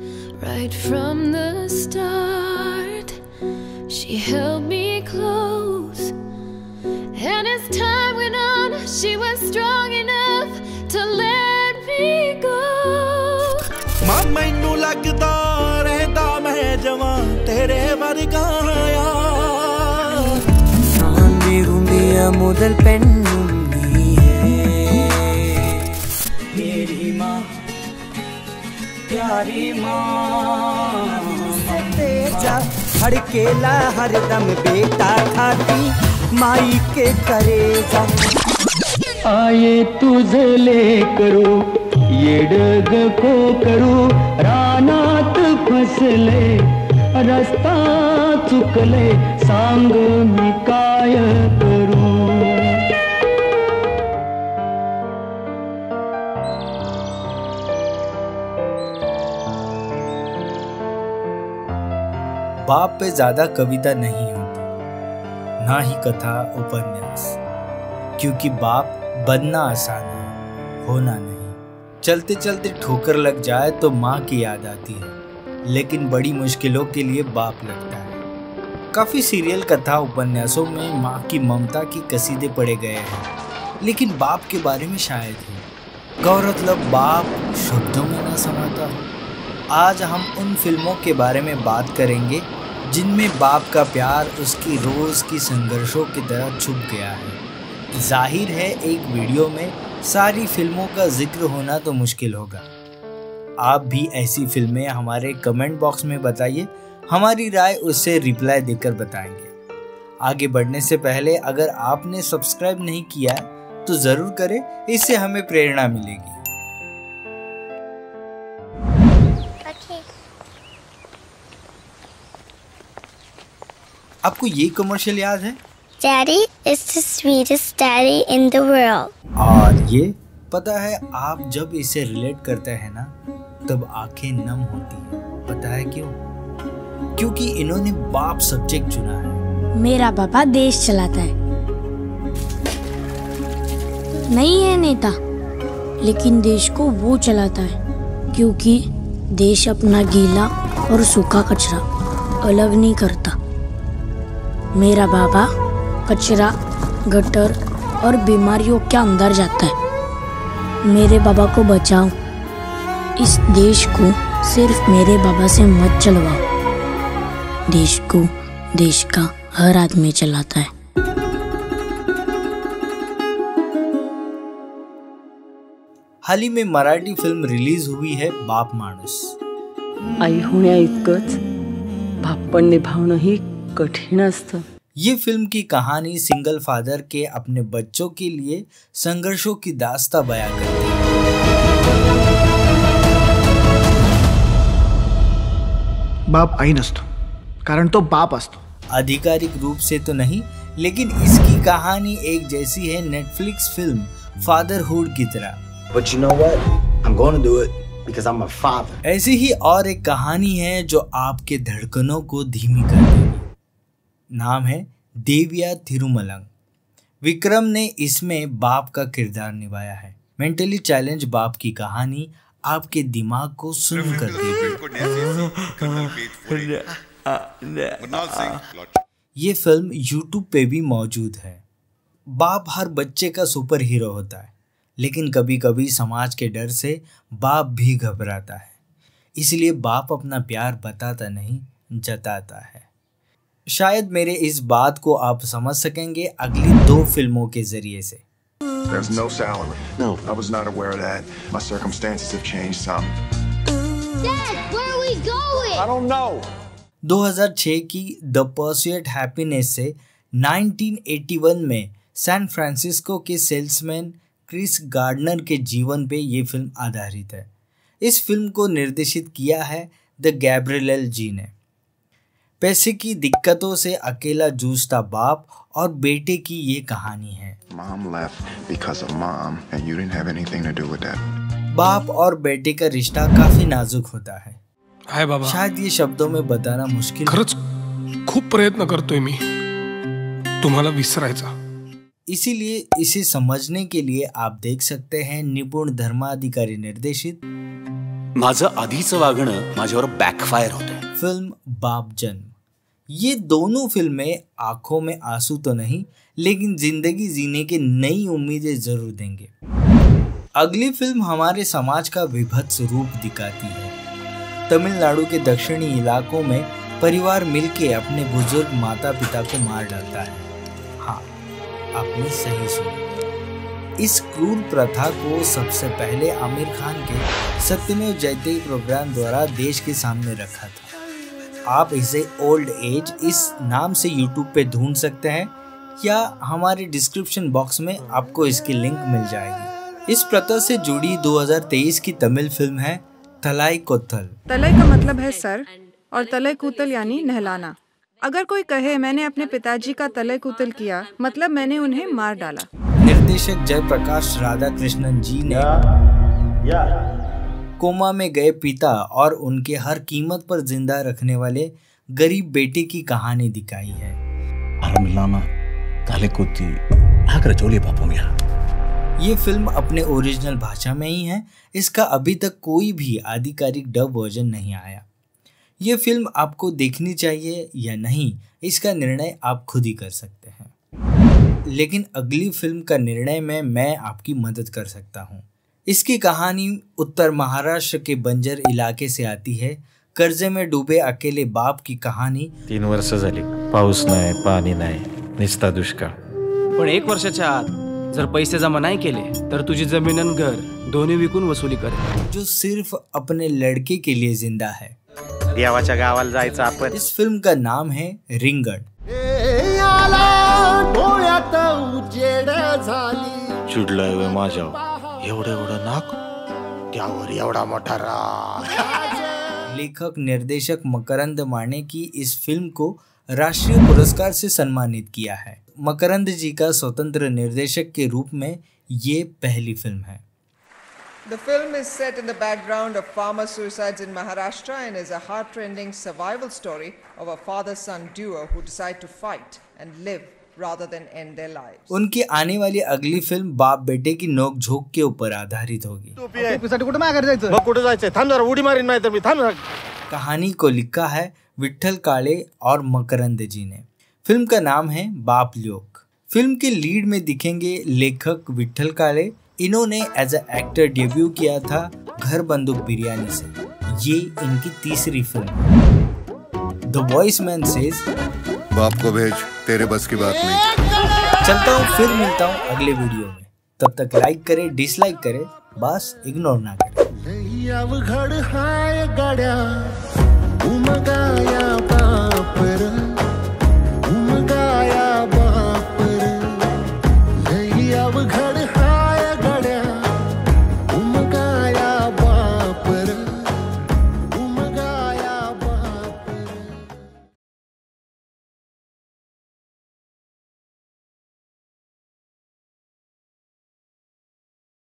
Right from the start, she held me close, and as time went on, she was strong enough to let me go. मां मैनू लगदा रहदा मैं जवां तेरे वर्गा यार सांदी रुंदिया मुदल पेन्नुनी है मेरी मां प्यारी मां तेजा हड़केला हरदम बेटा खाती माई के करेजा आए तुझे ले करो ये डग को करो रानात फसले रास्ता चुकले सांग मिकाय करो बाप पे ज्यादा कविता नहीं होती, ना ही कथा उपन्यास, क्योंकि बाप बनना आसान है, होना नहीं। चलते चलते ठोकर लग जाए तो माँ की याद आती है, लेकिन बड़ी मुश्किलों के लिए बाप लगता है। काफ़ी सीरियल कथा उपन्यासों में माँ की ममता की कसीदे पड़े गए हैं, लेकिन बाप के बारे में शायद ही गौरतलब बाप शब्दों में ना समाता हो। आज हम उन फिल्मों के बारे में बात करेंगे जिनमें बाप का प्यार उसकी रोज़ की संघर्षों की तरह छुप गया है। जाहिर है एक वीडियो में सारी फिल्मों का जिक्र होना तो मुश्किल होगा। आप भी ऐसी फिल्में हमारे कमेंट बॉक्स में बताइए, हमारी राय उससे रिप्लाई देकर बताएंगे। आगे बढ़ने से पहले अगर आपने सब्सक्राइब नहीं किया तो ज़रूर करें, इससे हमें प्रेरणा मिलेगी। आपको ये कमर्शियल याद है? Daddy is the sweetest daddy in the world. और ये पता है आप जब इसे रिलेट करते हैं ना तब आंखें नम होती हैं। पता है क्यों? क्योंकि इन्होंने बाप सब्जेक्ट चुना है। मेरा पापा देश चलाता है, नहीं है नेता, लेकिन देश को वो चलाता है क्योंकि देश अपना गीला और सूखा कचरा अलग नहीं करता। मेरा बाबा कचरा, गटर और बीमारियों के अंदर जाता है। मेरे बाबा को बचाओ, इस देश को सिर्फ मेरे बाबा से मत चलवाओ। देश को देश का हर आदमी चलाता है। हाल ही में मराठी फिल्म रिलीज हुई है बाप माणूस। आई होण्या इतकंच बापपण निभावणं ही कठीण असतं। ये फिल्म की कहानी सिंगल फादर के अपने बच्चों के लिए संघर्षों की दास्तां बयां करती है। बाप आई नसतो, कारण तो बाप असतो। आधिकारिक रूप से तो नहीं, लेकिन इसकी कहानी एक जैसी है नेटफ्लिक्स फिल्म फादरहुड की तरह। But you know what? I'm going to do it because I'm a father. ऐसी ही और एक कहानी है जो आपके धड़कनों को धीमी कर देगी। नाम है देविया थिरुमलम। विक्रम ने इसमें बाप का किरदार निभाया है। मेंटली चैलेंज बाप की कहानी आपके दिमाग को सुन्न कर देगी। ये फिल्म YouTube पे भी मौजूद है। बाप हर बच्चे का सुपर हीरो होता है, लेकिन कभी कभी समाज के डर से बाप भी घबराता है, इसलिए बाप अपना प्यार बताता नहीं, जताता है। शायद मेरे इस बात को आप समझ सकेंगे अगली दो फिल्मों के जरिए से। No salary. No. I was not aware of that. My circumstances have changed some. Dad, where are we going? I don't know. 2006 की द पर्स्यूट हैप्पीनेस से 1981 में सैन फ्रांसिस्को के सेल्समैन क्रिस गार्डनर के जीवन पे ये फिल्म आधारित है। इस फिल्म को निर्देशित किया है द गैब्रियल जी ने। पैसे की दिक्कतों से अकेला जूझता बाप और बेटे की ये कहानी है। बाप और बेटे का रिश्ता काफी नाजुक होता है। हाय बाबा। शायद ये शब्दों में बताना मुश्किल। खरच खूब प्रयत्न करतोय मी तुम्हाला विसरायचा। इसीलिए इसे समझने के लिए आप देख सकते हैं निपुण धर्माधिकारी निर्देशित माझं आधीचं वागणं माझ्यावर बैकफायर होता है। फिल्म बाप जन्म। ये दोनों फिल्में आंखों में आंसू तो नहीं, लेकिन जिंदगी जीने के नई उम्मीदें जरूर देंगे। अगली फिल्म हमारे समाज का विभत्स रूप दिखाती है। तमिलनाडु के दक्षिणी इलाकों में परिवार मिलके अपने बुजुर्ग माता पिता को मार डालता है। हाँ, आपने सही सुना। इस क्रूर प्रथा को सबसे पहले आमिर खान के सत्यमेव जयते प्रोग्राम द्वारा देश के सामने रखा था। आप इसे ओल्ड एज इस नाम से यूट्यूब पे ढूंढ सकते हैं या हमारे डिस्क्रिप्शन बॉक्स में आपको इसकी लिंक मिल जाएगी। इस प्रथा से जुड़ी 2023 की तमिल फिल्म है थलाईकूथल। तलय का मतलब है सर और थलाईकूथल यानी नहलाना। अगर कोई कहे मैंने अपने पिताजी का थलाईकूथल किया, मतलब मैंने उन्हें मार डाला। निर्देशक जय प्रकाश राधाकृष्णन जी ने कोमा में गए पिता और उनके हर कीमत पर जिंदा रखने वाले गरीब बेटे की कहानी दिखाई है। ये फिल्म अपने ओरिजिनल भाषा में ही है। इसका अभी तक कोई भी आधिकारिक डब वर्जन नहीं आया। ये फिल्म आपको देखनी चाहिए या नहीं, इसका निर्णय आप खुद ही कर सकते हैं, लेकिन अगली फिल्म का निर्णय में मैं आपकी मदद कर सकता हूँ। इसकी कहानी उत्तर महाराष्ट्र के बंजर इलाके से आती है। कर्जे में डूबे अकेले बाप की कहानी। 3 वर्ष झाली, पाऊस नाही, पाणी नाही, निस्ता दुष्काळ। पण 1 वर्षाच्या आत जर पैसे जमा नाही केले तर तुझी जमीन आणि घर दोन्ही विकून वसुली कर। जो सिर्फ अपने लड़के के लिए जिंदा है। देवाच्या गावाला जायचं आपण। इस फिल्म का नाम है रिंगण। चुडलाय वे माझ्या लेखक निर्देशक मकरंद माने की इस फिल्म को राष्ट्रीय पुरस्कार से सम्मानित किया है। मकरंद जी का स्वतंत्र निर्देशक के रूप में ये पहली फिल्म है। The film is set in the background of farmer suicides in Maharashtra and is a heart-rending survival story of a father-son duo who decide to fight and live rather than end their lives. उनकी आने वाली अगली film बाप बेटे की नोकझोंक के ऊपर आधारित होगी। कहानी को लिखा है विठल काले और मकरंद जी ने। फिल्म का नाम है बाप ल्योक। फिल्म के लीड में दिखेंगे लेखक विठल काले। इन्होंने एज ए एक्टर डेब्यू किया था घर बंदूक बिरयानी से। ये इनकी तीसरी फिल्म। द वॉइस मैन सेज बाप को भेज, तेरे बस की बात नहीं। चलता हूँ, फिर मिलता हूँ अगले वीडियो में। तब तक लाइक करें, डिसलाइक करें, बस इग्नोर ना करें।